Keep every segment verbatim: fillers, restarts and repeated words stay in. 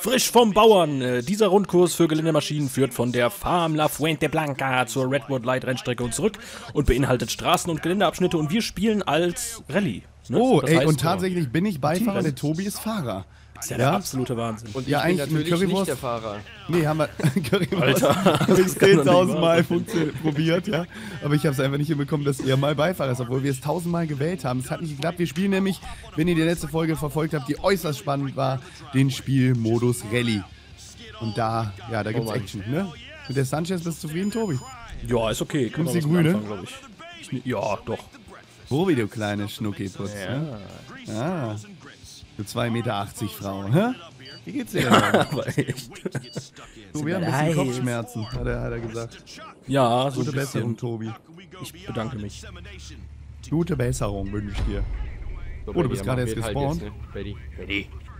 Frisch vom Bauern. Dieser Rundkurs für Geländemaschinen führt von der Farm La Fuente Blanca zur Redwood Light Rennstrecke und zurück und beinhaltet Straßen und Geländeabschnitte und wir spielen als Rallye. Ne? Oh, das ey, heißt, und tatsächlich bin ich Beifahrer, der Tobi ist Fahrer. Das ist ja, ja der absolute Wahnsinn. Und ich ja, bin natürlich mit nicht der Fahrer. Nee, haben wir Currywurst zehntausend Mal probiert, ja. Aber ich habe es einfach nicht hinbekommen, dass ihr mal Beifahrer ist, obwohl wir es tausendmal gewählt haben. Es hat nicht geklappt. Wir spielen nämlich, wenn ihr die letzte Folge verfolgt habt, die äußerst spannend war, den Spielmodus Rallye. Und da, ja, da gibt es oh Action, ne? Mit der Sanchez bist du zufrieden, Tobi? Ja, ist okay. Nimmst die Grüne? Ich. Ja, doch. Tobi, du kleine Schnuckiputz. Ja. Ne? Ah. zwei Meter achtzig Frau, hä? Wie geht's dir denn? Aber echt. Tobi hat ein bisschen Kopfschmerzen, hat er, hat er gesagt. Ja, so Gute ein Besserung, Tobi. Ich bedanke mich. Gute Besserung wünsche ich dir. So, oh, Benny, du bist gerade erst gespawnt. Halt jetzt, ne? Benny.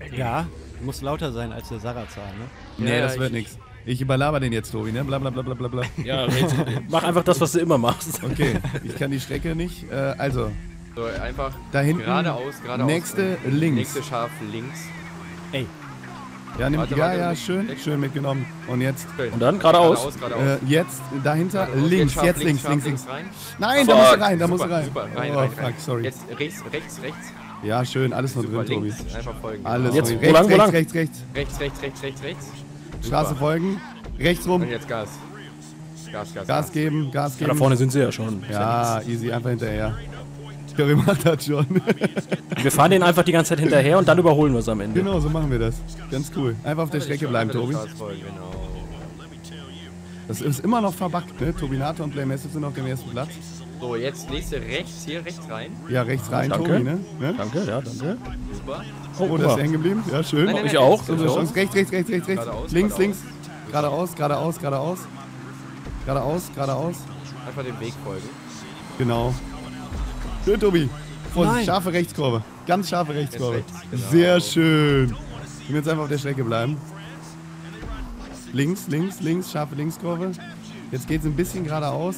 Benny. Ja, du musst lauter sein als der Sarazar, ne? Nee, ja, das wird nichts. Ich überlaber den jetzt, Tobi, ne? Blablabla. Bla, bla, bla, bla. Ja, mach einfach das, was du immer machst. Okay, ich kann die Strecke nicht. Äh, also... So, einfach da hinten geradeaus, geradeaus. Nächste äh, links. Nächste scharf links. Ey. Ja, nimm, warte, ja, warte, ja, schön, links. schön mitgenommen. Und jetzt. Schön. Und dann geradeaus. Äh, jetzt, dahinter, geradeaus. links, jetzt, jetzt links, links, links. Rein. Nein, da musst du rein, da musst du rein. Super, rein, oh, rein, fuck, rein. sorry. Jetzt rechts, rechts, rechts. Ja, schön, alles noch drin, Tobi. Einfach folgen. Alles jetzt, rechts, wo lang, wo lang? rechts, rechts, rechts. Rechts, rechts, rechts, rechts, rechts. Straße folgen, rechts rum. Und jetzt Gas. Gas, Gas, Gas geben, Gas geben. Da vorne sind sie ja schon. Ja, easy, einfach hinterher. Curry macht das schon. Wir fahren den einfach die ganze Zeit hinterher und dann überholen wir es am Ende. Genau, so machen wir das. Ganz cool. Einfach auf der Strecke bleiben, Tobi. Das ist immer noch verbuggt, ne? Tobinator und SlayMassive sind auf dem ersten Platz. So, jetzt nächste rechts, hier rechts rein. Ja, rechts rein, danke. Tobi, ne? ne? Danke, ja, danke. Super. Oh, oh, das ist hängen geblieben. Ja, schön. Nein, nein, nein, ich auch. So, so. Rechts, rechts, rechts, rechts, rechts. Links, links. Geradeaus, geradeaus, geradeaus. Geradeaus, geradeaus. Einfach den Weg folgen. Genau. Schön, Tobi. Vorsicht, scharfe Rechtskurve. Ganz scharfe Rechtskurve. Rechts, genau. Sehr schön. Wir jetzt einfach auf der Strecke bleiben. Links, links, links, scharfe Linkskurve. Jetzt geht es ein bisschen geradeaus.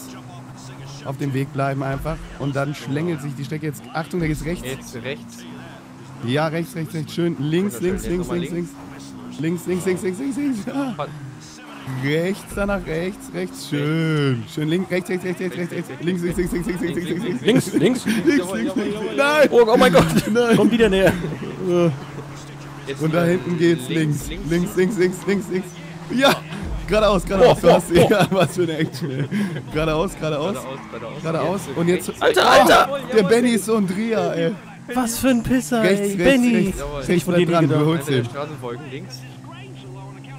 Auf dem Weg bleiben einfach. Und dann schlängelt sich die Strecke jetzt. Achtung, da geht's rechts. Jetzt rechts. Ja, rechts, rechts, rechts. Schön. Links, links, links, links, links. Links, links, links, links, links, links. Ja. Rechts, danach rechts, rechts, schön. Schön links, rechts, rechts, rechts, rechts, rechts, rechts, links, links, links, links, links, links, links, links, links, links, links, links, links, nein! Oh mein Gott, nein! Komm wieder näher! Und da hinten geht's links, links, links, links, links, links. Ja! Geradeaus, geradeaus, was? Ja, was für eine Action, geradeaus, geradeaus, geradeaus. Und jetzt. Alter, Alter! Der Benny ist so ein Dreher, ey. Was für ein Pisser, ey, Benny! Rechts, bleib dran, du holst ihn.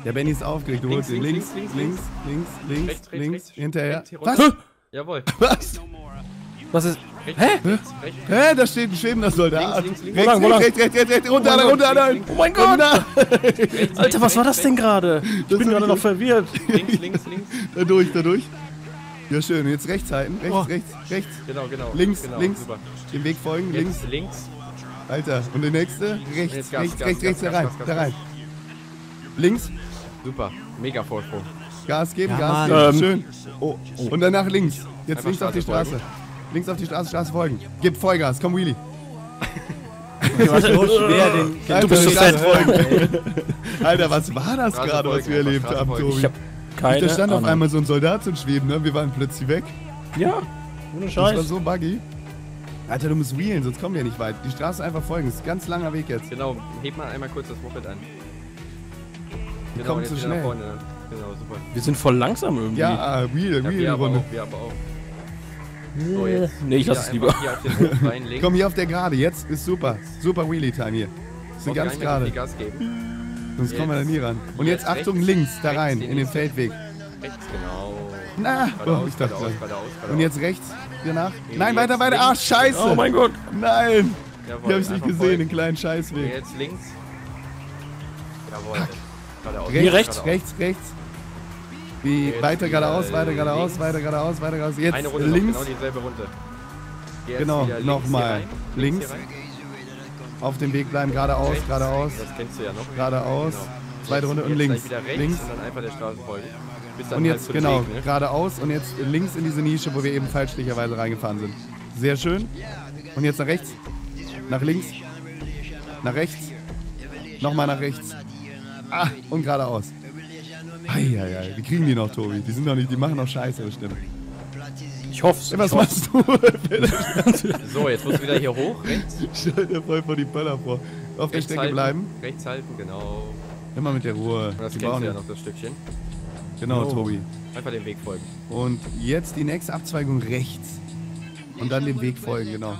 Der Benny ist aufgeregt, du holst ihn. Links, links, links, links, links, rechts, links, rechts, hinterher. Rechts, was? Hä? Jawohl. Was? Was ist? Rechts, hä? Rechts, rechts, hä? Rechts. Hä? Da steht ein schwebender Soldat. Links, links, rechts, links, rechts, rechts, rechts, rechts, runter, runter, runter, nein. Oh mein Gott! Rechts, Alter, was war das denn gerade? Ich das bin gerade noch verwirrt. Links, links, links. Da durch, da durch. Ja, schön. Jetzt rechts halten. Rechts, oh. rechts, rechts. Genau, genau. Links, genau, links. Super. Dem Weg folgen. Links, links. Alter, und der nächste? Rechts, rechts, rechts, rechts, da rein, da rein. Links. Super, mega Vorsprung. Gas geben, ja, Gas Mann. geben, schön. Oh, oh. Und danach links. Jetzt einfach links auf die Straße. Folgen. Links auf die Straße, Straße folgen. Gib Vollgas, komm Wheelie. Du bist so fett folgen. Alter, was war das gerade, was wir erlebt haben, Tobi? Ich hab keine Ahnung. Da stand auf einmal so ein Soldat zum Schweben, ne? Wir waren plötzlich weg. Ja, ohne Scheiß. Das war so buggy. Alter, du musst wheelen, sonst kommen wir nicht weit. Die Straße einfach folgen, das ist ein ganz langer Weg jetzt. Genau, heb mal einmal kurz das Moped an. Wir kommen zu schnell. Genau, super. Wir sind voll langsam irgendwie. Ja, Wheel, Wheel Runde. Wir aber auch. So, jetzt. Nee, ich lass es lieber. Komm hier auf der Gerade, jetzt ist super. Super Wheelie-Time hier. Ist eine ganz Gerade. Sonst kommen wir da nie ran. Und jetzt Achtung, links, da rein, in den Feldweg. Rechts, genau. Na, ich dachte. Und jetzt rechts, danach. Nein, weiter, weiter. Ach, scheiße. Oh mein Gott. Nein. Die hab ich nicht gesehen, den kleinen Scheißweg. Jetzt links. Jawohl. Hier rechts, rechts, rechts. Wie weiter geradeaus, weiter geradeaus, weiter geradeaus, weiter geradeaus. Jetzt eine Runde links. Noch, genau dieselbe Runde. Jetzt genau, nochmal. Links. Links. Auf dem Weg bleiben, geradeaus, rechts. geradeaus. Das kennst du ja noch. Geradeaus. Genau. Zweite Runde und links. Links. Und dann einfach der Straße folgen. Bis dann und jetzt, halt genau, Weg, ne? geradeaus und jetzt links in diese Nische, wo wir eben falschlicherweise reingefahren sind. Sehr schön. Und jetzt nach rechts. Nach links. Nach rechts. Nochmal nach rechts. Ah, und geradeaus. Eieiei, die kriegen die noch, Tobi. Die sind noch nicht, die machen noch Scheiße, bestimmt. Ich hoff's. Hey, was ich machst hoff's. du? So, jetzt muss wieder hier hoch, rechts. Schau dir voll vor die Böller vor. Auf rechts der Strecke halten, bleiben. Rechts halten, genau. Immer mit der Ruhe. Und das kennst du ja noch, das Stückchen. Genau, oh. Tobi. Einfach dem Weg folgen. Und jetzt die nächste Abzweigung rechts. Und dann dem Weg folgen, genau.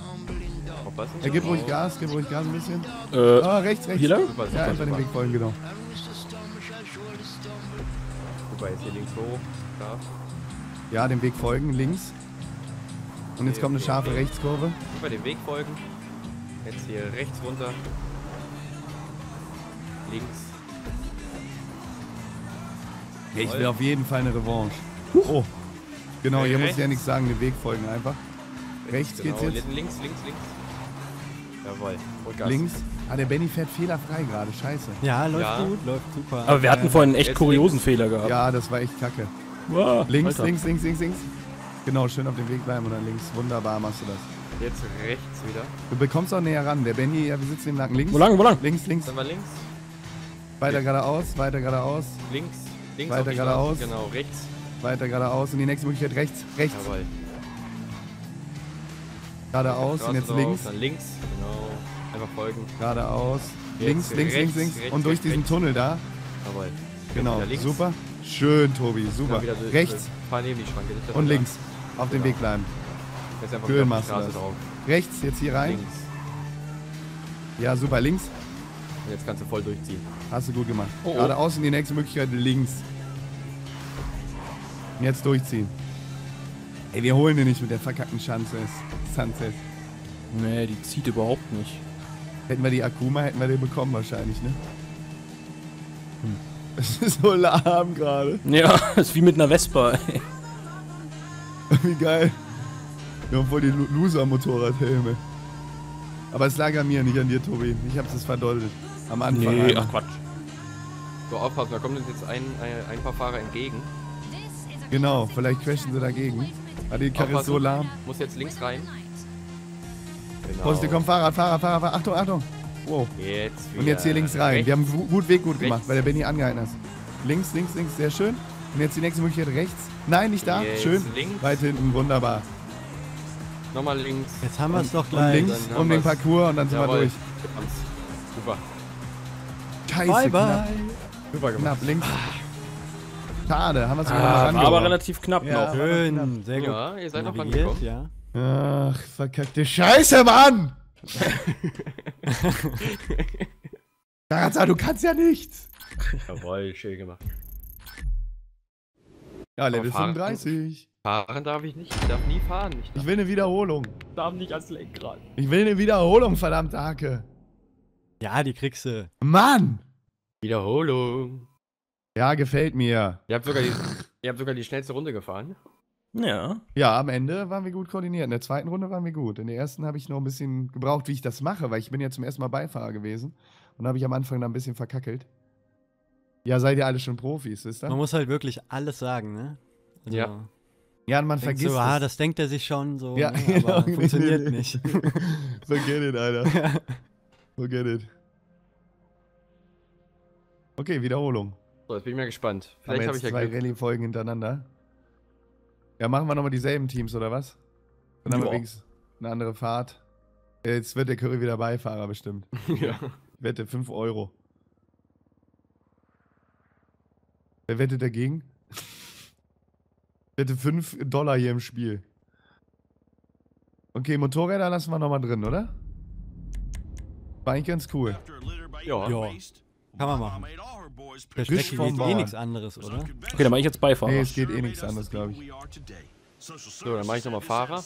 Ja, gib ruhig Gas, gib ruhig Gas ein bisschen. Äh, oh, rechts, rechts. Hier lang? Super, super, ja, einfach super. Den Weg folgen, genau. Super, jetzt hier links hoch. Scharf. Ja, dem Weg folgen, links. Und jetzt okay, kommt eine okay, scharfe okay. Rechtskurve. Super, dem Weg folgen. Jetzt hier rechts runter. Links. Ich will auf jeden Fall eine Revanche. Oh. Genau, hier muss ich ja nichts sagen, den Weg folgen einfach. Rechts genau. Geht's jetzt. Links, links, links. Jawohl. Und Gas. Links. Ah, der Benny fährt fehlerfrei gerade. Scheiße. Ja, läuft ja. gut, läuft super. Aber wir hatten vorhin einen echt jetzt kuriosen links. Fehler gehabt. Ja, das war echt kacke. Wow. Links, Alter. links, links, links, links. Genau, schön auf dem Weg bleiben und dann links. Wunderbar machst du das. Jetzt rechts wieder. Du bekommst auch näher ran. Der Benny, ja, wir sitzen im Nacken. Links. Wo lang, wo lang? Links, links. Dann mal links. Weiter links. geradeaus, weiter geradeaus. Links, links. Weiter geradeaus. Genau, rechts. Weiter geradeaus und die nächste Möglichkeit rechts, rechts. Jawohl. Geradeaus und jetzt drauf, links. Dann links, genau. Einfach folgen. Geradeaus. Links, links, rechts, links, links. Rechts, und durch rechts, diesen rechts. Tunnel da. Jawohl. Genau, super. Schön, Tobi, super. So rechts. Neben die Schranke, nicht und links. Da. Auf genau. dem Weg bleiben. Jetzt einfach schön machst du das. Drauf. Rechts, jetzt hier rein. Links. Ja, super, links. Und jetzt kannst du voll durchziehen. Hast du gut gemacht. Oh, oh. Geradeaus und die nächste Möglichkeit links. Und jetzt durchziehen. Ey, wir holen den nicht mit der verkackten Chance. Sanchez. Nee, die zieht überhaupt nicht. Hätten wir die Akuma, hätten wir den bekommen wahrscheinlich, ne? Hm. Das ist so lahm gerade. Ja, das ist wie mit einer Vespa, ey. Wie geil. Wir haben voll die Loser-Motorradhelme. Aber es lag an mir, nicht an dir, Tobi. Ich hab's das verdoldet. Am Anfang. Nee, ach Quatsch. So, aufpassen, da kommt uns jetzt ein, ein, ein paar Fahrer entgegen. Genau, vielleicht crashen sie dagegen. Ah, die Karre ist so lahm. Muss jetzt links rein. Genau. Poste, komm, Fahrrad, Fahrrad, Fahrrad, Fahrrad. Achtung, Achtung. Wow. Jetzt und jetzt hier links rein. Rechts. Wir haben einen guten Weg gut gemacht, rechts. Weil der Benny angehalten hat. Links, links, links, sehr schön. Und jetzt die nächste Möglichkeit rechts. Nein, nicht da. Jetzt schön. Links. Weit hinten, wunderbar. Nochmal links. Jetzt haben wir es doch gleich. Und links um den Parcours und dann sind Jawohl. wir durch. Super. Scheiße, bye, bye. Knapp. Super gemacht. Knapp, links. Ah. Schade, haben wir es ah, mal rangekommen. Aber relativ knapp ja, noch. Schön, knapp. sehr gut. Ja, ihr seid noch rangekommen. Ja. Ach, verkackte Scheiße, Mann! Sarazar, du kannst ja nichts! Jawohl, schön gemacht. Ja, Level fahren, fünfunddreißig. Fahren darf ich nicht, ich darf nie fahren. Ich, darf ich will eine Wiederholung. Ich darf nicht ans Lenkrad. Ich will eine Wiederholung, verdammte Hacke. Ja, die kriegst du. Mann! Wiederholung. Ja, gefällt mir. Ihr habt sogar die, ihr habt sogar die schnellste Runde gefahren. Ja. Ja, am Ende waren wir gut koordiniert. In der zweiten Runde waren wir gut. In der ersten habe ich noch ein bisschen gebraucht, wie ich das mache, weil ich bin ja zum ersten Mal Beifahrer gewesen. Und habe ich am Anfang dann ein bisschen verkackelt. Ja, seid ihr alle schon Profis, wisst ihr? Man muss halt wirklich alles sagen, ne? Also ja. Ja, und man vergisst so, ah, das denkt er sich schon so, ja, ne? Aber genau, funktioniert nicht. Forget it, Alter. Forget it. Okay, Wiederholung. So, jetzt bin ich mal gespannt. Vielleicht habe ich ja zwei Rallye-Folgen hintereinander. Ja, machen wir nochmal dieselben Teams, oder was? Dann haben wir übrigens eine andere Fahrt. Jetzt wird der Curry wieder Beifahrer bestimmt. Ja. Wette, fünf Euro. Wer wettet dagegen? Wette, fünf Dollar hier im Spiel. Okay, Motorräder lassen wir nochmal drin, oder? War eigentlich ganz cool. Ja. Ja. Kann man machen. Der Strecke geht eh nichts anderes, oder? Okay, dann mache ich jetzt Beifahrer. Nee, es geht eh nichts anderes, glaube ich. So, dann mache ich nochmal Fahrer.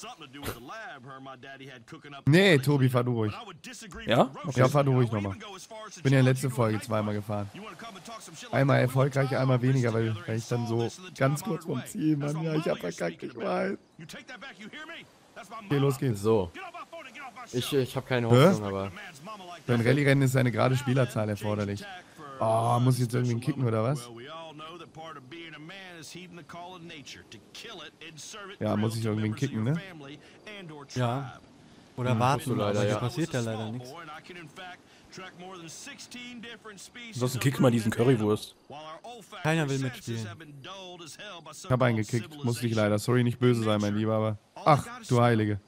Nee, Tobi, fahr du ruhig. Ja? Okay. Ja, fahr du ruhig nochmal. Ich bin ja in der letzten Folge zweimal gefahren. Einmal erfolgreich, einmal weniger, weil ich dann so ganz kurz vom Ziel, Mann, ja, ich hab verkackt, ich weiß. Okay, los geht's. So. Ich, ich habe keine Hoffnung, Hä? aber... Für ein Rallye-Rennen ist eine gerade Spielerzahl erforderlich. Oh, muss ich jetzt irgendwie kicken, oder was? Ja, muss ich irgendwie kicken, ne? Ja. Oder hm, warten, aber also, ja. passiert ja leider nichts. Ansonsten kick mal diesen Currywurst. Keiner will mitspielen. Ich hab einen gekickt, muss ich leider. Sorry, nicht böse sein, mein Lieber, aber... Ach, du Heilige.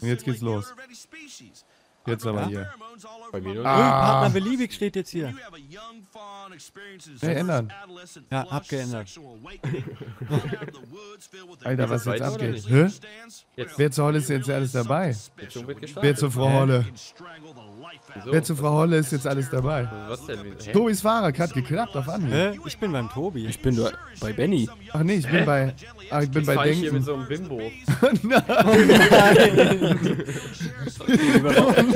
Und jetzt geht's los. Jetzt aber hier. Bei mir, oder? Ah. Partner beliebig steht jetzt hier. Hey, ändern. Ja, hab geändert. Alter, was jetzt abgeht? Hä? Jetzt. Wer zur Holle ist jetzt alles dabei? Jetzt schon Wer zur Frau Holle? Wieso? Wer zur Frau Holle ist jetzt alles dabei? Was denn? Tobis Fahrrad hat geklappt auf Anhieb. Hä? Ich bin beim Tobi. Ich bin bei Benny. Ach nee, ich bin Hä? bei... Ach, ich bin ich bei Denken. Ich hier mit so einem Bimbo. Nein! Oh nein.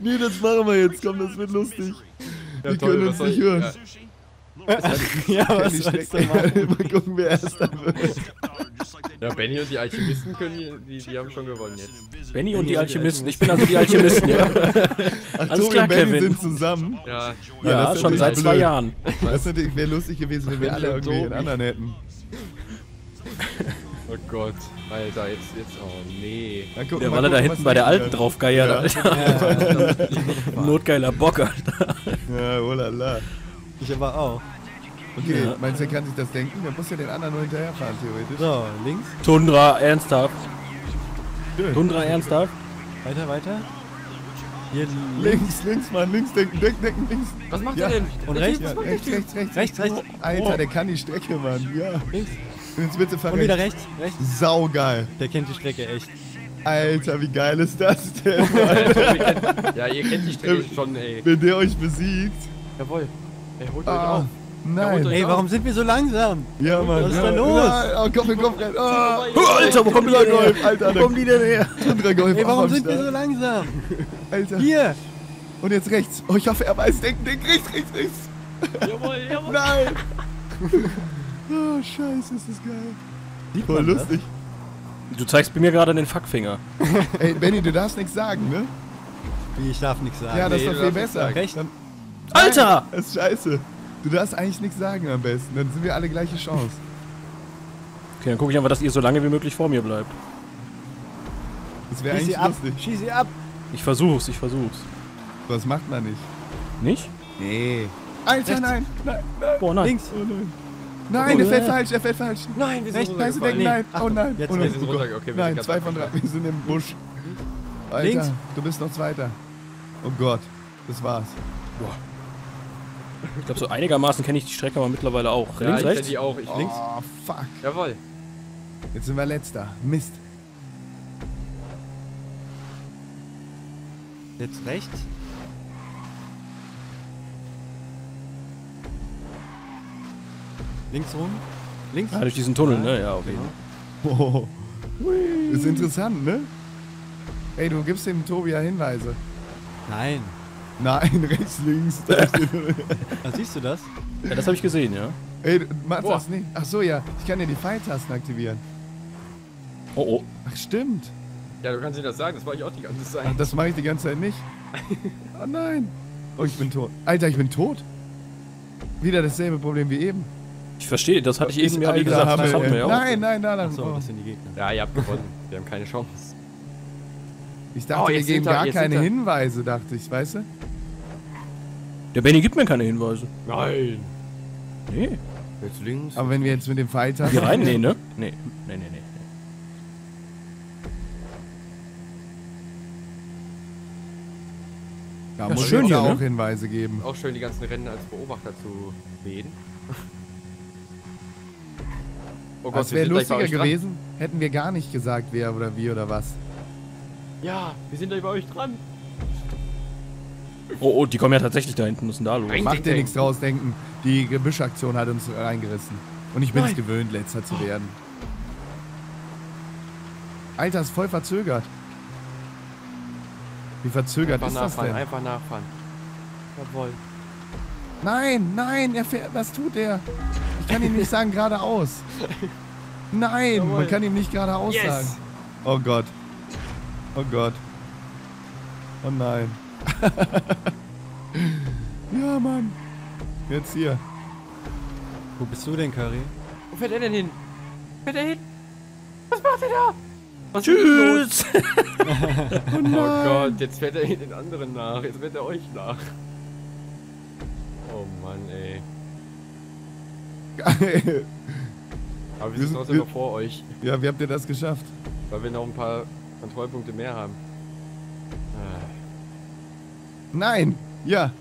Nee, das machen wir jetzt, komm, das wird lustig. Ja, die toll, können uns nicht ich, hören. Ja, ja was willst du machen? Mal gucken, wer erster wird. Ja, Benny und die Alchemisten können hier, die, die haben schon gewonnen jetzt. Benny und die Alchemisten, ich bin also die Alchemisten, ja. Ach, alles klar, Kevin. Benny sind zusammen? Ja, ja, ja das schon seit blöd. zwei Jahren. Das wäre lustig gewesen, wenn wir alle irgendwie einen anderen hätten. Oh Gott, Alter, jetzt, jetzt, oh nee. Gucken, der Walle da hinten bei der Alten draufgeiert, ja. Alter. Ja. Notgeiler Bock, Alter. Ja, oh la la. Ich aber auch. Okay, ja. Meinst du, er kann sich das denken? Dann muss ja den anderen nur hinterherfahren, theoretisch. So, links. Tundra, ernsthaft. Schön. Tundra, ernsthaft. Weiter, weiter. Hier links, links, Mann, links, denken, denken, denken, links. Was macht ja. er denn? Und rechts? Ja, rechts, rechts, rechts, rechts, rechts. Oh, Alter, der kann die Strecke, Mann, ja. Links. Und rechts. wieder rechts, rechts. Saugeil. Der kennt die Strecke echt. Alter, wie geil ist das denn? Alter, ja, ihr kennt die Strecke schon, ey. Wenn der euch besiegt. Jawohl. Ey, holt ah, euch auf. Nein. Ey, warum sind wir so langsam? Ja, Mann. Was ist ja, da los? Nein. Oh, komm, wir kommen rein. Oh, Alter, wo kommen die denn her? Alter, wo kommen die denn her? Tundra Golf. Ey, warum sind wir so langsam? Alter. Hier. Und jetzt rechts. Oh, ich hoffe, er weiß. Denken, denken, rechts, rechts, rechts. Jawohl, jawohl. Nein. Oh, scheiße, ist das geil. Sieht Voll man, lustig. Ne? Du zeigst bei mir gerade den Fuckfinger. Ey, Benny, du darfst nichts sagen, ne? Wie, ich darf nichts sagen. Ja, das nee, ist doch viel besser. Recht. Dann, Alter! Nein, das ist scheiße. Du darfst eigentlich nichts sagen am besten. Dann sind wir alle gleiche Chance. Okay, dann gucke ich einfach, dass ihr so lange wie möglich vor mir bleibt. Das wäre eigentlich lustig. Schieß sie ab! Ich versuch's, ich versuch's. Das macht man nicht. Nicht? Nee. Alter, nein, nein, nein! Boah, nein! Links! Oh, nein. Nein, oh, der fällt ja. falsch, der fällt falsch. Nein, wir sind Recht, Rechts, nein, nein. Oh nein. Jetzt oh, nein. Sind okay, wir nein, sind zwei von drei. Wir sind im Busch. Alter, links. Du bist noch Zweiter. Oh Gott, das war's. Boah. Ich glaube, so einigermaßen kenne ich die Strecke aber mittlerweile auch. Ja, links, ich rechts? Die auch. Ich oh, links. Fuck. Jawohl. Jetzt sind wir Letzter. Mist. Jetzt rechts. Links rum? Links? Ah, durch diesen Tunnel, ne? Ja, okay. Genau. Oh. Ist interessant, ne? Ey, du gibst dem Tobi ja Hinweise. Nein. Nein, rechts, links. Ah, siehst du das? Ja, das habe ich gesehen, ja. Ey, machst das nicht. Ach so, ja. Ich kann ja die Pfeiltasten aktivieren. Oh, oh. Ach, stimmt. Ja, du kannst dir das sagen. Das mache ich auch die ganze Zeit. Ach, das mache ich die ganze Zeit nicht. Oh, nein. Oh, ich bin tot. Alter, ich bin tot. Wieder dasselbe Problem wie eben. Ich verstehe, das hatte ich eben ja wie gesagt. Das hatten wir ja auch. Nein, nein, nein, nein. Achso, das sind die Gegner. Ja, ihr habt gewonnen. Wir haben keine Chance. Ich dachte, oh, wir geben gar keine Hinweise, dachte ich, weißt du? Der Benny gibt mir keine Hinweise. Nein. Nee. Jetzt links. Aber wenn wir jetzt mit dem Pfeiltasten. Hier rein? Nee, ne? Nee. Nee, nee, nee. Da muss ich auch Hinweise geben. Auch schön, die ganzen Rennen als Beobachter zu wählen. Oh Gott, das wäre lustiger gewesen, hätten wir gar nicht gesagt, wer oder wie oder was. Ja, wir sind da über euch dran. Oh, oh, die kommen ja tatsächlich da hinten, müssen da los. Macht dir nichts draus, Denken. Die Gebüschaktion hat uns reingerissen. Und ich bin es gewöhnt, Letzter zu werden. Alter, ist voll verzögert. Wie verzögert ist das denn? Einfach nachfahren. Jawohl. Nein, nein, er fährt, was tut er? Ich kann ihm nicht sagen, geradeaus. Nein, Jawohl. man kann ihm nicht geradeaus yes. sagen. Oh Gott. Oh Gott. Oh nein. Ja, Mann. Jetzt hier. Wo bist du denn, Curry? Wo fährt er denn hin? Fährt er hin? Was macht er da? Was Tschüss! Oh, oh Gott, jetzt fährt er den anderen nach. Jetzt fährt er euch nach. Oh Mann, ey. Geil. Aber wir, wir sind trotzdem noch vor euch. Ja, wie habt ihr das geschafft? Weil wir noch ein paar Kontrollpunkte mehr haben. Ah. Nein! Ja!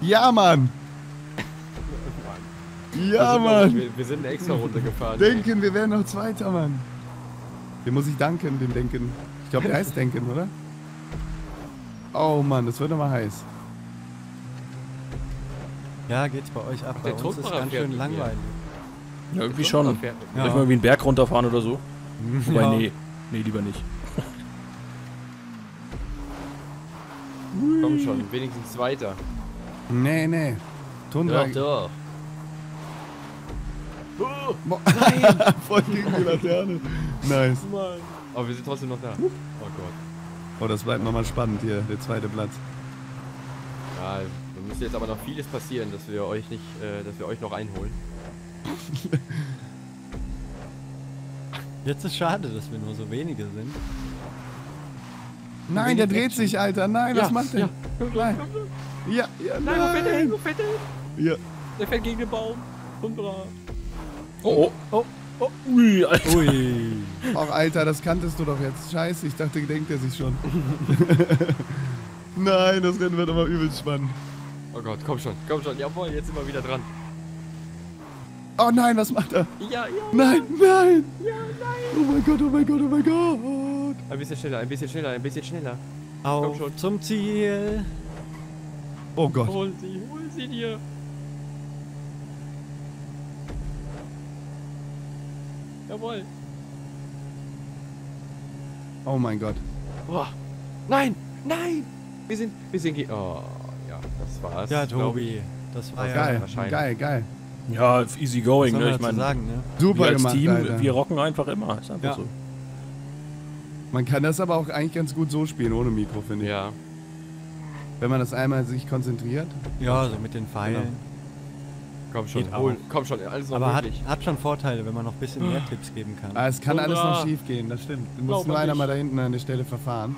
Ja, Mann! Ja, Mann! Wir, wir sind eine extra Runde gefahren. Denken, ey. Wir wären noch Zweiter, Mann. Dem muss ich danken, dem Denken. Ich glaube, der heißt Denken, oder? Oh, Mann, das wird nochmal heiß. Ja, geht's bei euch ab. Ach, bei der uns ist ganz schön langweilig. Ja, irgendwie schon. Soll ich mal irgendwie einen Berg runterfahren oder so? Wobei, ja. nee. Nee, lieber nicht. Komm schon, wenigstens Zweiter. Nee, nee. Tundra. Doch, doch. Oh, nein! Voll gegen die Laterne. Nice. Mann. Aber wir sind trotzdem noch da. Oh Gott. Oh, das bleibt nochmal spannend hier, der zweite Platz. Ja, da müsste jetzt aber noch vieles passieren, dass wir euch nicht, äh, dass wir euch noch einholen. Jetzt ist schade, dass wir nur so wenige sind. Nein, der dreht sich, Alter. Nein, ja, was macht der? Ja, nein. Ja, ja, nein. Nein, wo fährt er hin? Wo fährt er hin? Ja. Der fährt gegen den Baum. Tundra. Oh, oh, oh, ui, Alter. Ui. Ach, Alter, das kanntest du doch jetzt. Scheiße, ich dachte, denkt er sich schon. Nein, das Rennen wird aber übelst spannend. Oh Gott, komm schon, komm schon. Jawohl, jetzt sind wir wieder dran. Oh nein, was macht er? Ja, ja. Nein, nein. Ja, nein. Oh mein Gott, oh mein Gott, oh mein Gott. Ein bisschen schneller, ein bisschen schneller, ein bisschen schneller. Auf komm schon. Zum Ziel. Oh Gott. Hol sie, hol sie dir. Jawohl. Oh mein Gott. Oh, nein, nein. Wir sind, wir sind, oh, ja, das war's. Ja, Tobi, das war geil, ja, geil, geil. Ja, easy going, ne? Ich meine, sagen, ne? Super wir als gemacht, Team, Alter. Wir rocken einfach immer. Ist einfach ja. so. Man kann das aber auch eigentlich ganz gut so spielen, ohne Mikro, finde ich. Ja. Wenn man das einmal sich konzentriert. Ja, so mit den Pfeilen. Genau. Komm schon, wohl, komm schon, alles noch Aber hat, hat schon Vorteile, wenn man noch ein bisschen mehr Tipps geben kann. Ah, es kann Tundra. Alles noch schief gehen, das stimmt. Du musst nur einer mal da hinten an der Stelle verfahren.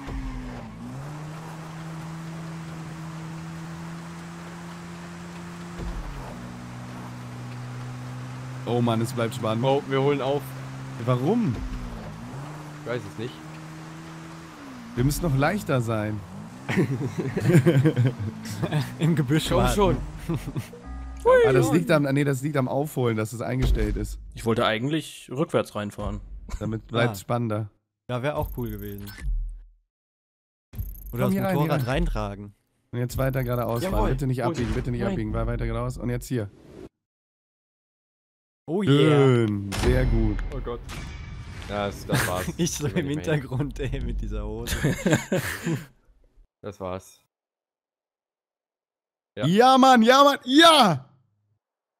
Oh Mann, es bleibt spannend. Oh, wir holen auf. Warum? Ich weiß es nicht. Wir müssen noch leichter sein. Im Gebüsch warten. Komm schon. Ah, das liegt am, nee, das liegt am Aufholen, dass es eingestellt ist. Ich wollte eigentlich rückwärts reinfahren. Damit bleibt es ah. spannender. Ja, wäre auch cool gewesen. Oder das Motorrad rein, rein. reintragen. Und jetzt weiter geradeaus fahren. Jawohl. Bitte nicht abbiegen, bitte nicht Nein. abbiegen. War weiter geradeaus. Und jetzt hier. Oh yeah. Schön, sehr gut. Oh Gott. Das, das war's. Ich so im Hintergrund, ey, mit dieser Hose. Das war's. Ja. ja, Mann, ja, Mann, ja!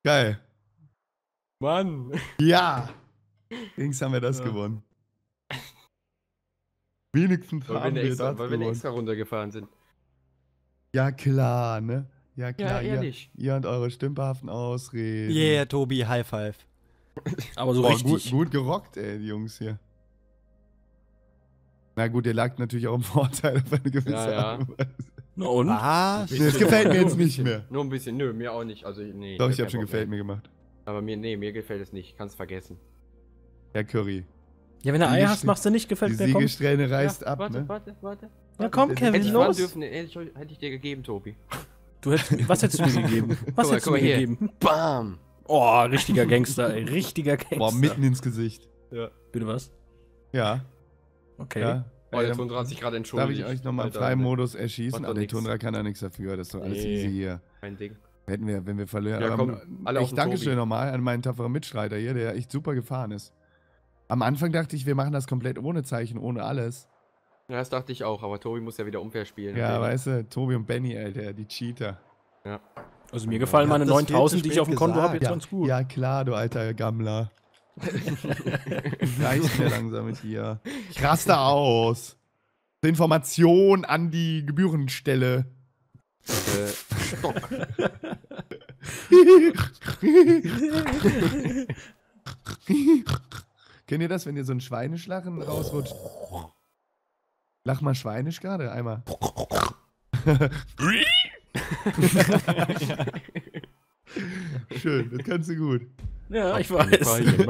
Geil. Mann. Ja. Links haben wir das ja. gewonnen. Wenigstens weil haben wir, wir extra, das weil gewonnen. Weil wir extra runtergefahren sind. Ja klar, ne? Ja klar, ja, ehrlich. Ihr, ihr und eure stümperhaften Ausreden. Yeah, Tobi, High Five. Aber so Boah, richtig. Gut, gut gerockt, ey, die Jungs hier. Na gut, ihr lagt natürlich auch im Vorteil auf eine gewisse ja, ja. Art und Weise. Na und? Ah, nee, das gefällt mir jetzt nicht mehr. Nur ein bisschen, nö, mir auch nicht. Also, nee, Doch, ich hab schon gefällt mir gemacht. Aber mir, nee, mir gefällt es nicht. Kannst vergessen. Herr Curry. Ja, wenn du Eier hast, machst du nicht gefällt mir. Die Siegestrelle reißt ja, ab, warte, ne? Warte, warte, warte. Na komm, Kevin, los. Dürfen, hätte ich dir gegeben, Tobi. Du hättest, was hättest du mir gegeben? Was hättest du mir gegeben? Bam! Oh, richtiger Gangster, ey. Richtiger Gangster. Boah, mitten ins Gesicht. Ja. Bitte was? Ja. Okay. Ja. Oh, der Tundra hat sich gerade entschuldigt. Darf ich euch nochmal im Freimodus erschießen? Aber der Tundra kann ja nichts dafür. Das ist doch alles nee. easy hier. Kein Ding. Hätten wir, wenn wir verlieren. Ja, komm, alle ich danke schön nochmal an meinen tapferen Mitstreiter hier, der echt super gefahren ist. Am Anfang dachte ich, wir machen das komplett ohne Zeichen, ohne alles. Ja, das dachte ich auch, aber Tobi muss ja wieder unfair spielen. Ja, weißt du, Tobi und Benny, Alter, die Cheater. Ja. Also mir gefallen ja, meine neuntausend, die ich auf dem Konto habe, jetzt ja. ganz gut. Ja klar, du alter Gammler. Reicht mir langsam mit dir. Ich raste aus. Information an die Gebührenstelle. Stopp. Kennt ihr das, wenn ihr so einen Schweineschlachen rausrutscht? Lach mal schweinisch gerade, einmal. Schön, das kannst du gut. Ja, Ab ich weiß.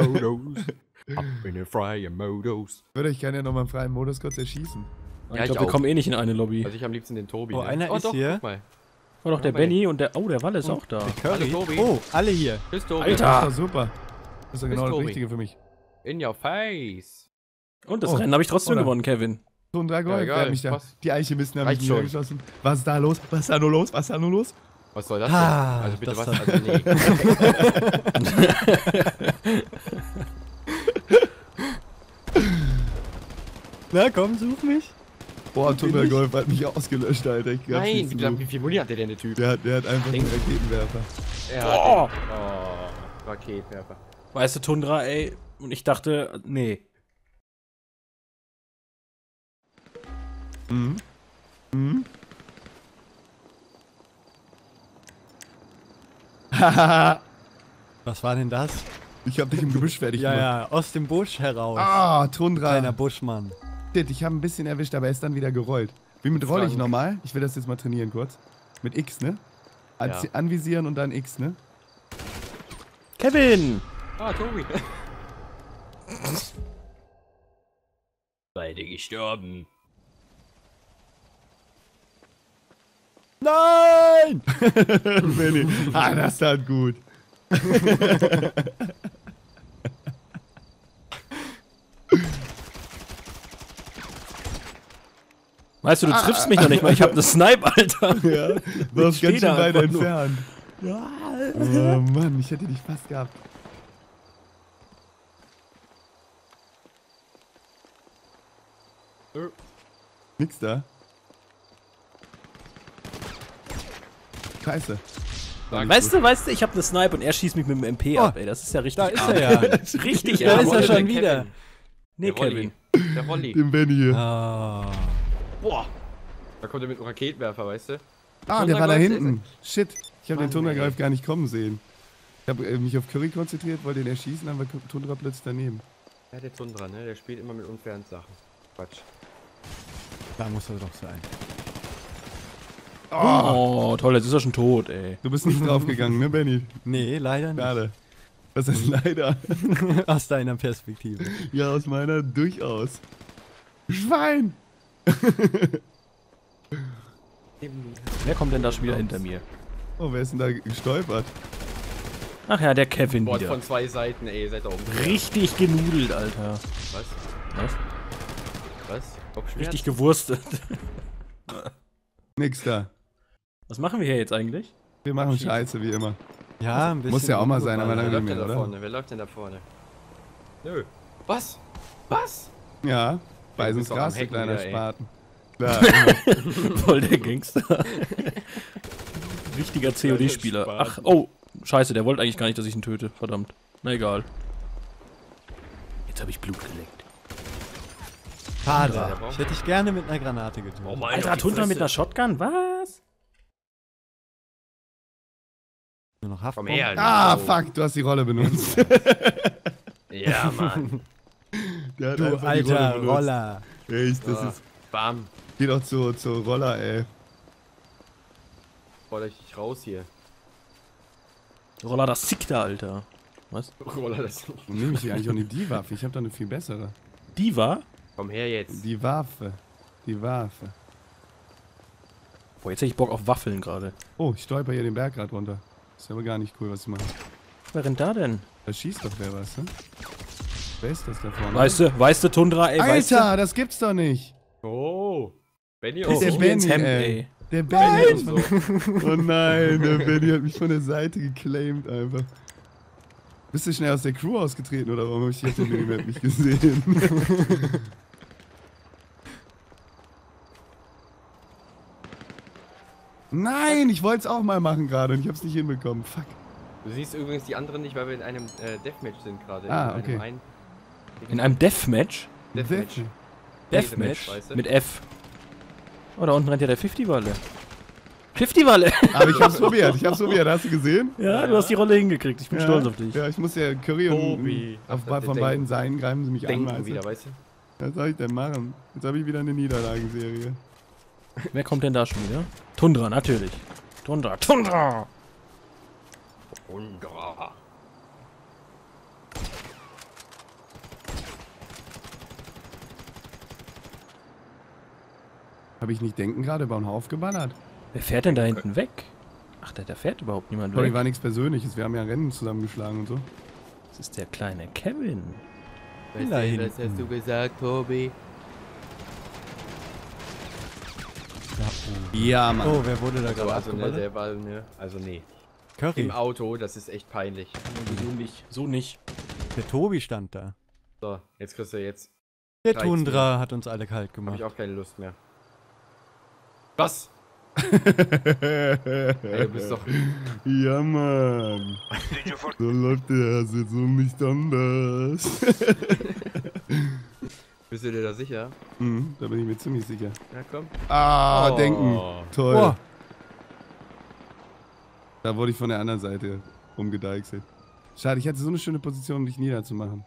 Ab in den freien Modus. Würde ich gerne nochmal im freien Modus kurz erschießen. Ja, ich glaube, wir kommen eh nicht in eine Lobby. Also ich am liebsten den Tobi. Oh, ne? einer oh, ist doch, hier. Oh, doch, der ja, Benny und der... Oh, der Walle ist auch da. Der Curry. Oh, alle hier. Tschüss, Tobi. Alter. Das ist doch super. Das ist doch genau das Richtige für mich. In your face. Und das oh, Rennen habe ich trotzdem oder? gewonnen, Kevin. Tundra Golf, ja, mich da. Die Alchemisten haben mich niedergeschossen. Was ist da los? Was ist da nur los? Was ist da nur los? Was soll das denn? Ah, also bitte was? Also nee. Na komm, such mich. Boah, Tundra Golf hat mich ausgelöscht, Alter. Ich Nein, wie, wie viel Muni hat der denn, der Typ? Der hat, der hat einfach den Raketenwerfer. Oh. oh, Raketenwerfer. Weißt du, Tundra, ey, und ich dachte, nee. Mhm. Mhm. Haha. Was war denn das? Ich hab dich im Gebüsch fertig gemacht. Ja, ja, aus dem Busch heraus. Ah, Tundra. Kleiner Buschmann. Shit, ich hab ein bisschen erwischt, aber er ist dann wieder gerollt. Wie mit roll ich normal? Ich will das jetzt mal trainieren kurz. Mit X, ne? An ja. Anvisieren und dann X, ne? Kevin! Ah, Tobi. Beide gestorben. Nein! Benny. Ah, das tat gut. Weißt du, du ah, triffst mich noch nicht mal. Ich hab ne Snipe, Alter. Ja, du warst ganz schön weit entfernt. Ja. Oh Mann, ich hätte dich fast gehabt. Oh. Nix da. Scheiße. Weißt du, weißt du, ich hab ne Snipe und er schießt mich mit dem M P oh, ab, ey. Das ist ja richtig. Da ist arm. er ja. Richtig, da ist er schon wieder. Nee, Kevin. Der Rolli. Den Benny hier. Ah. Boah. Da kommt er mit einem Raketenwerfer, weißt du? Ah, der war da hinten. Shit. Ich hab Mann, den Tundra-Greif gar nicht kommen sehen. Ich hab äh, mich auf Curry konzentriert, wollte ihn erschießen, aber Tundra plötzlich daneben. Ja, der Tundra, ne? Der spielt immer mit unfairen Sachen. Quatsch. Da muss er doch sein. Oh, oh, toll, jetzt ist er schon tot, ey. Du bist nicht draufgegangen, ne, Benny? Nee, leider nicht. Schade. Was ist leider? Aus deiner Perspektive. Ja, aus meiner durchaus. Schwein! Wer kommt denn da schon wieder hinter mir? Oh, wer ist denn da gestolpert? Ach ja, der Kevin Board wieder. Von zwei Seiten, ey, seid da oben. Richtig genudelt, Alter. Was? Was? Was? Kopfschmerz? Richtig gewurstet. Nix da. Was machen wir hier jetzt eigentlich? Wir machen Scheiße, wie immer. Ja, ein bisschen. Muss ja auch mal sein, aber dann wieder mehr, oder? Wer läuft denn da vorne? Nö. Was? Was? Ja, weißes Gras, du kleiner Spaten. Klar, voll der Gangster. Richtiger C O D-Spieler. Ach, oh, scheiße, der wollte eigentlich gar nicht, dass ich ihn töte. Verdammt. Na egal. Jetzt habe ich Blut geleckt. Schade. Ich hätte dich gerne mit einer Granate getötet. Oh, Alter, hat Hunter mit einer Shotgun? Was? Nur noch Haftbomben. Ah, fuck, du hast die Rolle benutzt. Ja, Mann. Du alter Roller. Echt, das ist... Bam. Geh doch zu, zu Roller, ey. Roller ich dich raus hier. Roller das Sickter, Alter. Was? Roller das Sickter. Warum nehme ich hier eigentlich auch nicht die Waffe? Ich habe da eine viel bessere. Die war? Komm her jetzt. Die Waffe. Die Waffe. Boah, jetzt hätte ich Bock auf Waffeln gerade. Oh, ich stolper hier den Berg gerade runter. Ist aber gar nicht cool, was ich mache. Wer rennt da denn? Da schießt doch wer was, ne? Wer ist das da vorne? Weißt du, weißt du, Tundra, ey, Alter, weißt du? Das gibt's doch nicht. Oh. Benny oh, der Benny, Hemd, ey. ey. Der Benny. So. Oh nein, der Benny hat mich von der Seite geclaimt einfach. Bist du schnell aus der Crew ausgetreten oder warum habe ich jetzt den Minimap nicht gesehen? Nein, ich wollte es auch mal machen gerade und ich habe es nicht hinbekommen. Fuck. Du siehst übrigens die anderen nicht, weil wir in einem äh, Deathmatch sind gerade. Ah, in okay. Einem ein in einem Deathmatch? Deathmatch. Deathmatch? Deathmatch? Mit F. Oh, da unten rennt ja der fünfzig-Walle. fünfzig Walle. Aber ich hab's probiert, ich hab's probiert. Hast du gesehen? Ja, du hast die Rolle hingekriegt. Ich bin ja. stolz auf dich. Ja, ich muss ja Curry Tobi. und auf, von denken. beiden Seiten greifen sie mich an. Wieder, weißt du? Was soll ich denn machen? Jetzt habe ich wieder eine Niederlagenserie. Wer kommt denn da schon wieder? Tundra, natürlich. Tundra, Tundra! Tundra! Habe ich nicht Denken gerade über den Haufen geballert? Wer fährt denn da hinten weg? Ach, da, da fährt überhaupt niemand weg. War nichts Persönliches, wir haben ja Rennen zusammengeschlagen und so. Das ist der kleine Kevin. Was, was hast du gesagt, Tobi? Ja, Mann. Oh, wer wurde da also, gerade also, ne, der war, ne, also nee. Curry. Im Auto, das ist echt peinlich. So nicht. So nicht. Der Tobi stand da. So, jetzt kriegst du jetzt... Der Tundra hat uns alle kalt gemacht. Hab ich auch keine Lust mehr. Was? Ey, du bist doch... Ja, Mann. So läuft der Hase jetzt um nicht anders. Bist du dir da sicher? Mhm, da bin ich mir ziemlich sicher. Ja, komm. Ah, oh. Denken. Toll. Oh. Da wurde ich von der anderen Seite rumgedeichselt. Schade, ich hatte so eine schöne Position, um dich niederzumachen.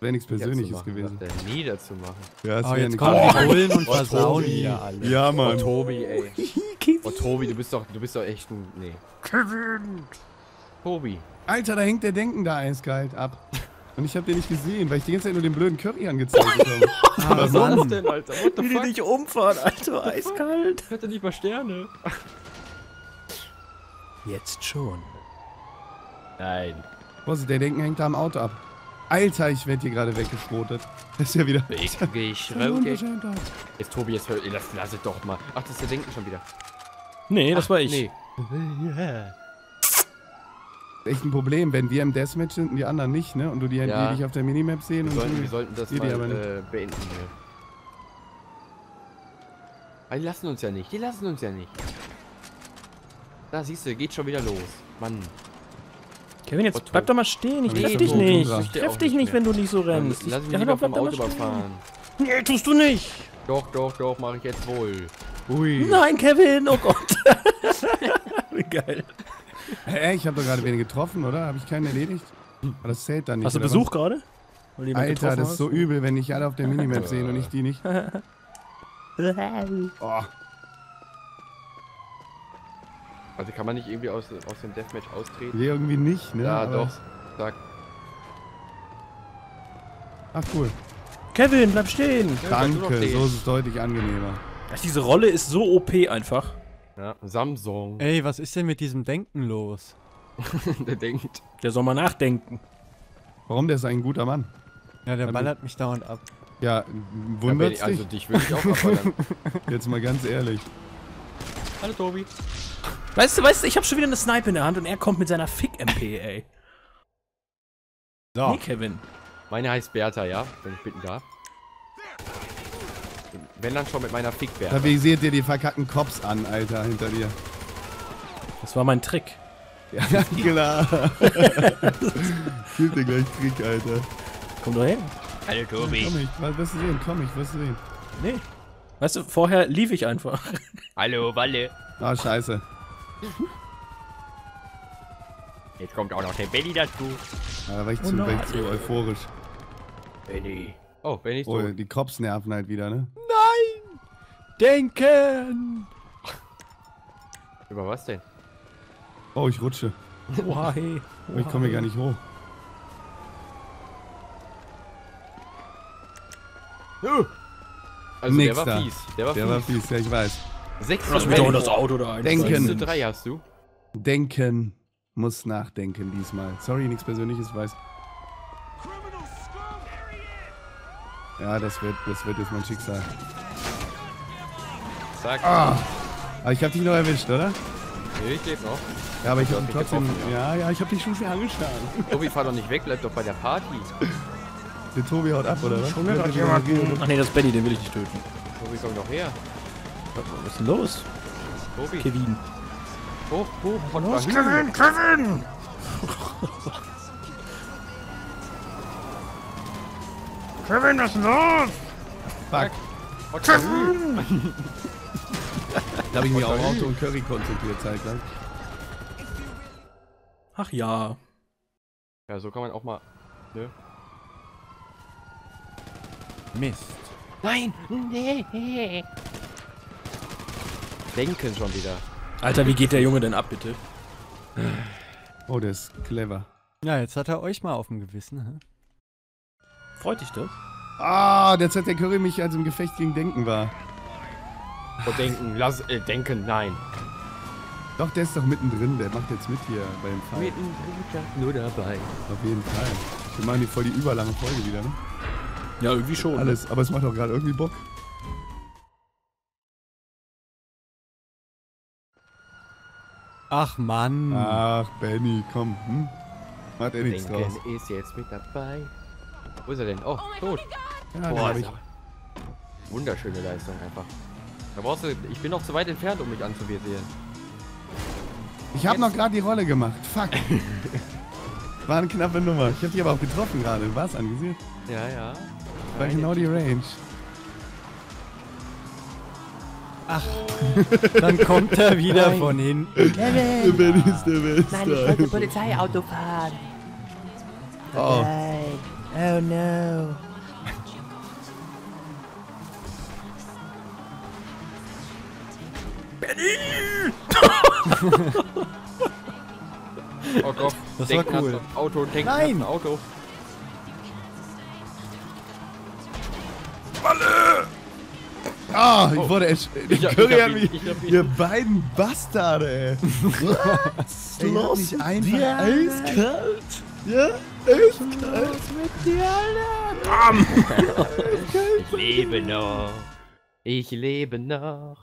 Wäre nichts Persönliches gewesen. Niederzumachen. Ja, das oh, wäre jetzt kommen die Bullen und versauen hier alle. Ja, Mann. Oh, Tobi, ey. Oh, Tobi, du bist doch, du bist doch echt ein... Nee. Kevin! Tobi. Alter, da hängt der Denken da eiskalt ab. Und ich hab den nicht gesehen, weil ich die ganze Zeit nur den blöden Curry angezeigt habe. Ah, was war das denn, Alter? What the fuck? Wie die dich umfahren, Alter, eiskalt. Ich hatte nicht mal Sterne. Jetzt schon. Nein. Vorsicht, der Denken hängt da am Auto ab. Alter, ich werde hier gerade weggeschrotet. Das ist ja wieder... Weggeschrotet. Jetzt, Tobi, jetzt hör... Das lass es doch mal. Ach, das ist der Denken schon wieder. Nee, das Ach, war ich. Nee. Yeah. Echt ein Problem, wenn wir im Deathmatch sind und die anderen nicht, ne? Und du die, ja. die dich auf der Minimap sehen wir und sollten, wir sollten das mal, äh, beenden. Aber die lassen uns ja nicht, die lassen uns ja nicht. Da siehst du, geht schon wieder los. Mann. Kevin, jetzt oh, bleib doch mal stehen, ich treff dich nicht. Ich treff dich nicht, wenn du nicht so rennst. Lass mich lieber vom Auto überfahren. Nee, tust du nicht. Doch, doch, doch, mach ich jetzt wohl. Ui. Nein, Kevin, oh Gott. Wie geil. Hey, ich habe doch gerade wen getroffen, oder? Habe ich keinen erledigt? Aber das zählt dann nicht. Hast du Besuch gerade? Alter, das ist so übel, wenn ich alle auf der Minimap sehen und ich die nicht. Oh. Also kann man nicht irgendwie aus, aus dem Deathmatch austreten? Nee, irgendwie nicht, ne? Ja, doch. Sag. Ach, cool. Kevin, bleib stehen! Danke, so ist es deutlich angenehmer. Ach, diese Rolle ist so O P einfach. Ja, Samsung. Ey, was ist denn mit diesem Denken los? Der denkt. Der soll mal nachdenken. Warum? Der ist ein guter Mann. Ja, der ballert mich dauernd ab. Ja, wundert's dich? Also dich will ich auch abballern. Jetzt mal ganz ehrlich. Hallo, Tobi. Weißt du, weißt du, ich hab schon wieder eine Snipe in der Hand und er kommt mit seiner Fick-M P, ey. So. Nee, Kevin. Meine heißt Bertha, ja? Wenn ich bitten darf. Wenn dann schon mit meiner Fickbärte. Da visiert dir die verkackten Cops an, Alter, hinter dir. Das war mein Trick. Ja, klar. Gibt dir gleich Trick, Alter. Komm doch her. Hallo, Tobi. Komm, ich wirst du sehen, komm, ich wirst du sehen. Nee. Weißt du, vorher lief ich einfach. Hallo, Walle. Ah, scheiße. Jetzt kommt auch noch der Benny dazu. Ja, da war ich oh, zu, no. war ich zu euphorisch. Benny. Oh, wenn ich so. Oh, die Cops nerven halt wieder, ne? Nein! Denken! Über was denn? Oh, ich rutsche. Oha, hey. Oh, ich komme hier gar nicht hoch. Also, Nix der war da. fies. Der war, der fies. war fies, ja, ich weiß. Sechs Lass mich doch in das Auto da ein. Denken. drei hast du. Denken. Muss nachdenken diesmal. Sorry, nichts Persönliches, weiß. Ja, das wird, das wird jetzt mein Schicksal. Zack. Ah, aber ich hab dich noch erwischt, oder? Nee, ich lebe noch. Ja, aber ich, ich hab trotzdem... Getroffen, ja. ja, ja, ich hab dich schon viel angeschlagen. Tobi, fahr doch nicht weg, bleib doch bei der Party. Der Tobi haut ab, oder was? Schon wieder jemanden. Ach nee, das ist Benny, den will ich nicht töten. Tobi, komm doch her. Was ist denn los? Tobi. Kevin. Hoch, hoch, von was? Kevin, Kevin! Kevin, was ist los? Fuck. Kevin! Da habe ich mich auf Auto und Curry konzentriert, zeitlang. Ach ja. Ja, so kann man auch mal. Ne? Mist. Nein! Nee. Denken schon wieder. Alter, wie geht der Junge denn ab, bitte? Oh, der ist clever. Ja, jetzt hat er euch mal auf dem Gewissen. Hm? Freut dich doch. Ah, jetzt hat der Curry mich, als im Gefecht gegen Denken war. Oh, Denken, lass, äh, Denken, nein. Doch, der ist doch mittendrin, der macht jetzt mit hier bei dem Fall. Mittendrin, nur dabei. Auf jeden Fall. Wir machen hier voll die überlange Folge wieder, ne? Ja, irgendwie schon. Alles, aber es macht doch gerade irgendwie Bock. Ach, Mann. Ach, Benny, komm, hm? Macht er nichts draus. Denken ist jetzt mit dabei. Wo ist er denn? Oh, oh tot. Ja, boah, hab ich. Wunderschöne Leistung einfach. Da brauchst du, ich bin noch zu weit entfernt, um mich anzuvisieren. Ich habe noch gerade die Rolle gemacht. Fuck. War eine knappe Nummer. Ich habe die aber auch getroffen gerade. War es angesehen? Ja, ja. War genau die Range. Ach. Dann kommt er wieder Nein. von hinten. Kevin! Der Mann ist der Beste. Nein, ich wollte Polizeiauto fahren. Oh. Oh no. Benny! Oh Gott, das Denken war cool. Auto, Denken Nein! Auto. Walle! Ah, oh, ich wurde echt. Ich, ich, Curry ich, hat mich, ich, ich, ihr beiden Bastarde, ey. Was ist los? Eiskalt? Ja, eiskalt. Was mit dir, Alter? Ich lebe noch. Ich lebe noch.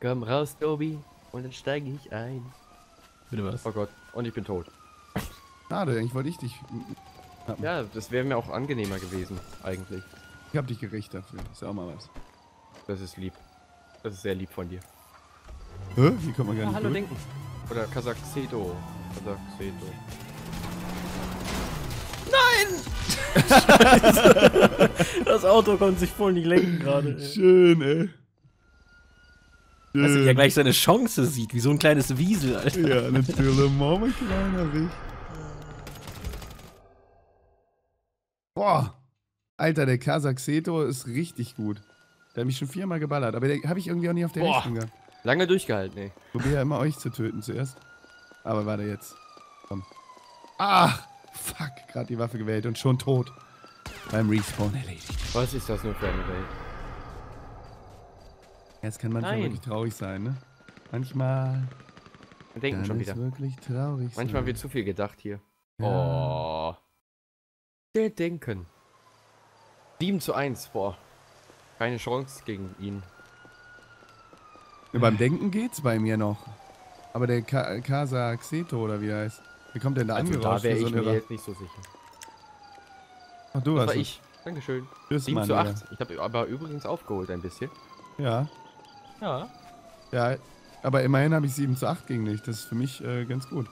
Komm raus, Tobi, und dann steige ich ein. Bitte was? Oh Gott, und ich bin tot. Schade, eigentlich wollte ich dich... Haben. Ja, das wäre mir auch angenehmer gewesen, eigentlich. Ich hab dich gerecht dafür, ist ja auch mal was. Das ist lieb. Das ist sehr lieb von dir. Hä? Wie kann man gar ja, nicht hallo, durch? Denken. Oder Kasaxeto. Kasaxeto. Nein! Das Auto konnte sich voll nicht lenken gerade. Schön, ey. Dass er ja gleich seine Chance sieht, wie so ein kleines Wiesel, Alter. Ja, natürlich, Mama, kleiner Wicht. Boah! Alter, der Kasaxeto ist richtig gut. Der hat mich schon viermal geballert, aber der habe ich irgendwie auch nicht auf der Rechnung gehabt. Lange durchgehalten, ey. Ich probiere ja immer euch zu töten zuerst. Aber warte jetzt. Komm. Ach! Fuck, gerade die Waffe gewählt und schon tot. Beim Respawn erledigt. Was ist das nur für eine Welt? Jetzt kann manchmal Nein. wirklich traurig sein, ne? Manchmal. Wir denken schon wieder. Wirklich traurig manchmal sein. Wird zu viel gedacht hier. Ja. Oh. Der Denken. sieben zu eins, boah. Keine Chance gegen ihn. Ja, beim Denken geht's bei mir noch. Aber der Ka Kasaxeto oder wie er heißt. Wie kommt denn da also angerauscht? Da wäre ich so mir jetzt nicht so sicher. Ach, du das hast war ich. Dankeschön. Tschüss, sieben zu acht. Ja. Ich habe aber übrigens aufgeholt ein bisschen. Ja. Ja. Ja, aber immerhin habe ich sieben zu acht gegen dich. Das ist für mich äh, ganz gut.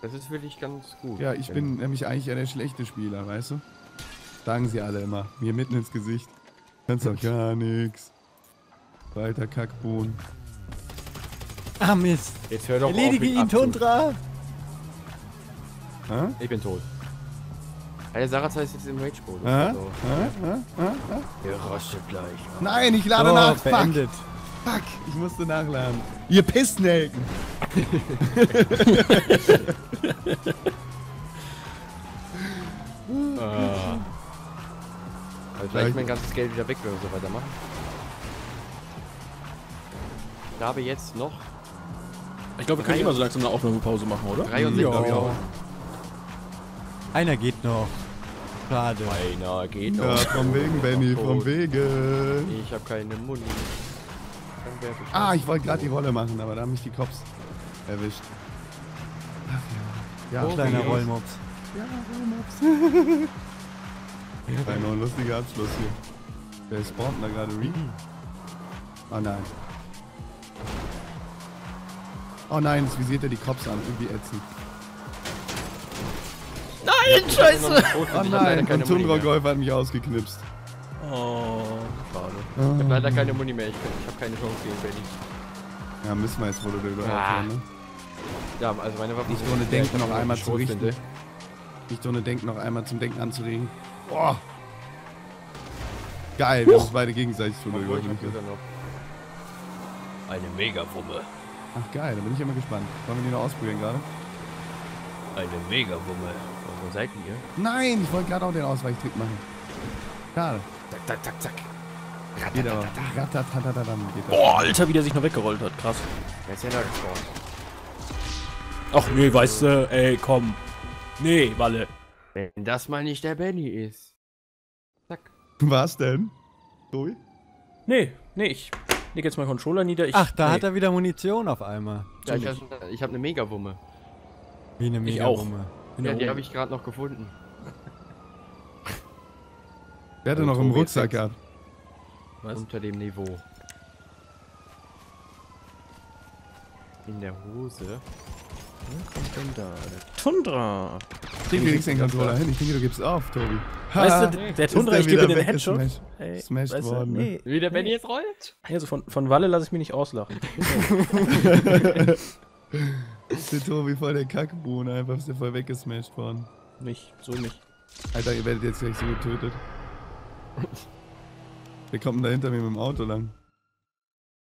Das ist für dich ganz gut. Ja, ich bin nämlich eigentlich eher der schlechte Spieler, weißt du? Sagen sie alle immer. Mir mitten ins Gesicht. Kannst doch gar nix. Weiter Kackbohnen. Ah, Mist. Jetzt hör doch auf. Erledige ihn, Tundra! Ha? Ich bin tot. Alter, Sarazar ist jetzt im Rage-Modus. Ihr rostet gleich. Nein, ich lade oh, nach. Fuck. Fuck, ich musste nachladen. Ihr Pissnelken. ah. Also vielleicht mein ganzes Geld wieder weg, wenn wir so weitermachen. Ich habe jetzt noch... Ich glaube, wir können immer so langsam eine Aufnahmepause machen, oder? drei und sieben, glaube ich auch. Einer geht noch. Schade. Einer geht noch. Ja, vom Wegen, Benny, vom Wege. Ich hab keine Muni. Ah, ich wollte gerade die Rolle machen, aber da haben mich die Cops erwischt. Ach ja. Ja, oh, kleiner Rollmops. Ja, Rollmops. War noch ein lustiger Abschluss hier. Der spawnt da gerade Reedy. Oh nein. Oh nein, jetzt visiert er die Cops an. Irgendwie ätzend. Nein, scheiße! Oh nein, der Tundra Golf hat mich ausgeknipst. Oh, schade. Ich hab leider keine Muni mehr, ich, ich hab keine Chance gegen Benny. Ja, müssen wir jetzt wohl darüber ah. aufhören, ne? Ja, also meine Waffe nicht ohne Denken noch einmal zu richten. Nicht ohne Denken noch einmal zum Denken anzuregen. Boah! Geil, wir haben beide gegenseitig zu drüber. Eine Mega-Wumme. Ach geil, da bin ich immer gespannt. Wollen wir die noch ausprobieren gerade? Eine Mega-Wumme. Wo seid ihr? Nein, ich wollte gerade auch den Ausweichtrick machen. Schade. Zack, zack, zack, zack. Geht aber. Boah, Alter, wie der sich noch weggerollt hat. Krass. Der ist ja da gespawnt. Ach nee, weißt du, ey, komm. Nee, Walle. Wenn das mal nicht der Benny ist. Zack. Was denn? Tobi? Nee, nee, ich leg jetzt mal Controller nieder. Ich, Ach, da nee. hat er wieder Munition auf einmal. Ja, ich, ich habe eine Megawumme. Wie eine Megawumme? Ja, die habe ich gerade noch gefunden. Wer hat er noch im Rucksack gehabt? Was? Unter dem Niveau. In der Hose. Wo kommt denn da? Der Tundra! Du kriegst den Controller hin, ich denke, du gibst auf, Tobi. Weißt du, der Tundra, ich gebe dir den Headshot. Smashed worden. Wie der Benny jetzt rollt? Also von, von Walle lasse ich mich nicht auslachen. Ist der Tobi voll der Kackbohne, einfach ist der voll weggesmashed worden. Nicht, so nicht. Alter, ihr werdet jetzt gleich so getötet. Wer kommt denn da hinter mir mit dem Auto lang?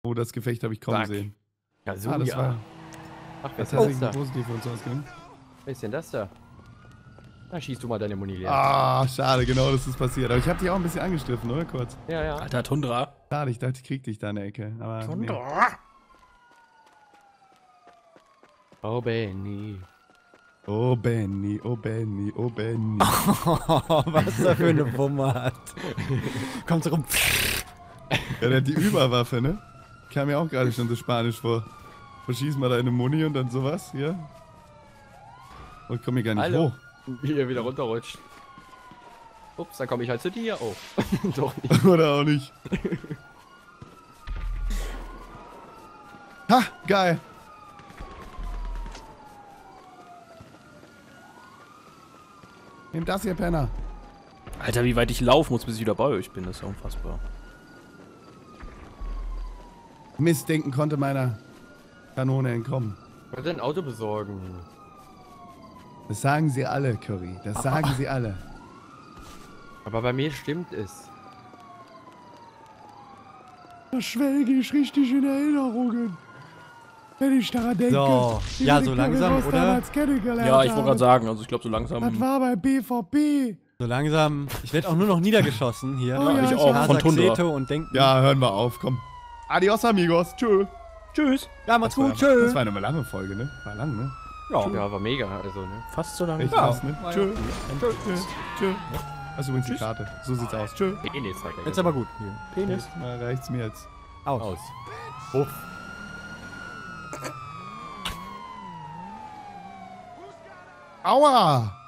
Oh, das Gefecht habe ich kaum Back. sehen. Ja, so ah, das ja. war... Ach, wer ist das denn da? Positiv für uns ausgegangen. Wer ist denn das da? Da schießt du mal deine Muni leer. Ah, schade, genau das ist passiert. Aber ich habe dich auch ein bisschen angestriffen, oder? Kurz. Ja, ja. Alter, Tundra. Schade, ich dachte, ich krieg dich da in der Ecke. Aber Tundra! Nee. Oh, Benny. Oh, Benny, oh, Benny, oh, Benny. Oh, was da für eine Wumme hat. Kommt so rum. Ja, der hat die Überwaffe, ne? Kam mir auch gerade schon so spanisch vor. Verschieß mal deine Muni und dann sowas, hier. Und komm hier gar nicht Hallo. hoch. Wie er wieder runterrutscht. Ups, dann komme ich halt zu dir. Oh, doch nicht. Oder auch nicht. Ha, geil. Nimm das hier, Penner. Alter, wie weit ich laufen muss, bis ich wieder bei euch bin, das ist ja unfassbar. Mistdenken konnte meiner Kanone entkommen. Ich wollte ein Auto besorgen. Das sagen sie alle, Curry. Das sagen sie alle. Aber bei mir stimmt es. Da schwelge ich richtig in Erinnerungen. Wenn ich daran denke, so. ja, so langsam, oder? Ja, ich wollte gerade sagen, also ich glaube so langsam. Das war bei B V B. So langsam, ich werde auch nur noch niedergeschossen hier. Oh, ja, ich auch, von Kasaxeto und Denken. Ja, hören wir auf, komm. Adios, amigos, tschö. Tschüss. Ja, macht's gut, tschö. Das war eine lange Folge, ne? War lang, ne? Ja, ja war mega, also, ne? Fast so lange. Echt fast, ne? Tschö, tschö, tschö. Hast du übrigens die Karte, so sieht's aus. Tschö. Penis, jetzt aber gut. Penis. Mal reicht's mir jetzt. Aus. Hoch. Aua!